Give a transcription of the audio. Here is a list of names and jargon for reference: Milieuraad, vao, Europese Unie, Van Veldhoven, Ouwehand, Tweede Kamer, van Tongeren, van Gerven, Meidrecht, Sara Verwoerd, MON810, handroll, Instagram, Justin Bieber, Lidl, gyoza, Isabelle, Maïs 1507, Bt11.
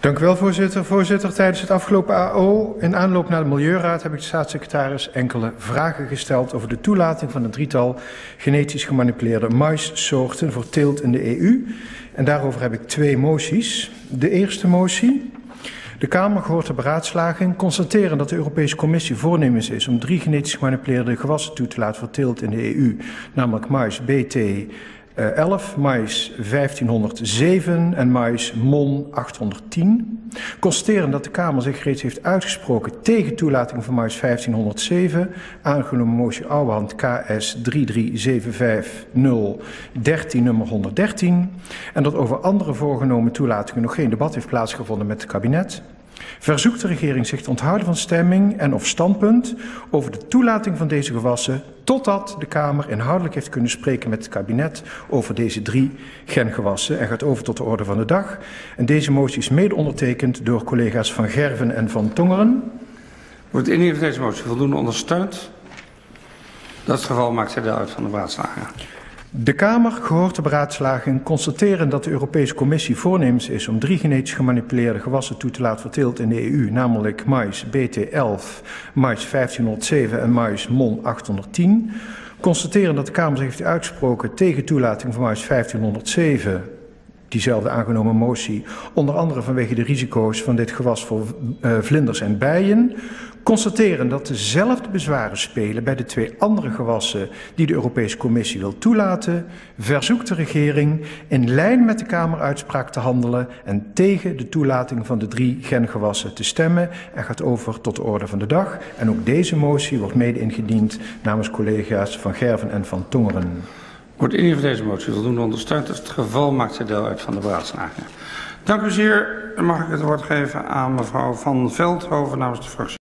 Dank u wel, voorzitter. Voorzitter, tijdens het afgelopen AO in aanloop naar de Milieuraad heb ik de staatssecretaris enkele vragen gesteld over de toelating van een drietal genetisch gemanipuleerde muissoorten voor teelt in de EU. En daarover heb ik twee moties. De eerste motie. De Kamer gehoord de beraadslaging constateren dat de Europese Commissie voornemens is om drie genetisch gemanipuleerde gewassen toe te laten voor teelt in de EU, namelijk maïs Bt11, maïs 1507 en maïs MON810. Constateren dat de Kamer zich reeds heeft uitgesproken tegen toelating van maïs 1507, aangenomen motie Ouwehand KS 3375013 nummer 113, en dat over andere voorgenomen toelatingen nog geen debat heeft plaatsgevonden met het kabinet. Verzoekt de regering zich te onthouden van stemming en of standpunt over de toelating van deze gewassen totdat de Kamer inhoudelijk heeft kunnen spreken met het kabinet over deze drie gengewassen. En gaat over tot de orde van de dag. En deze motie is mede ondertekend door collega's Van Gerven en Van Tongeren. Wordt de indiening van deze motie voldoende ondersteund? Dat is het geval, maakt zij deel uit van de beraadslaging. De Kamer gehoord de beraadslaging constateren dat de Europese Commissie voornemens is om drie genetisch gemanipuleerde gewassen toe te laten voor teelt in de EU, namelijk maïs Bt11, maïs 1507 en maïs MON810. Constateren dat de Kamer zich heeft uitgesproken tegen toelating van maïs 1507, diezelfde aangenomen motie, onder andere vanwege de risico's van dit gewas voor vlinders en bijen. Constateren dat dezelfde bezwaren spelen bij de twee andere gewassen die de Europese Commissie wil toelaten, verzoekt de regering in lijn met de Kameruitspraak te handelen en tegen de toelating van de drie gengewassen te stemmen. En gaat over tot de orde van de dag. En ook deze motie wordt mede ingediend namens collega's Van Gerven en Van Tongeren. Wordt indien van deze motie voldoende ondersteund? Als het geval maakt zij deel uit van de beraadslaging. Dank u zeer. Dan mag ik het woord geven aan mevrouw Van Veldhoven namens de fractie.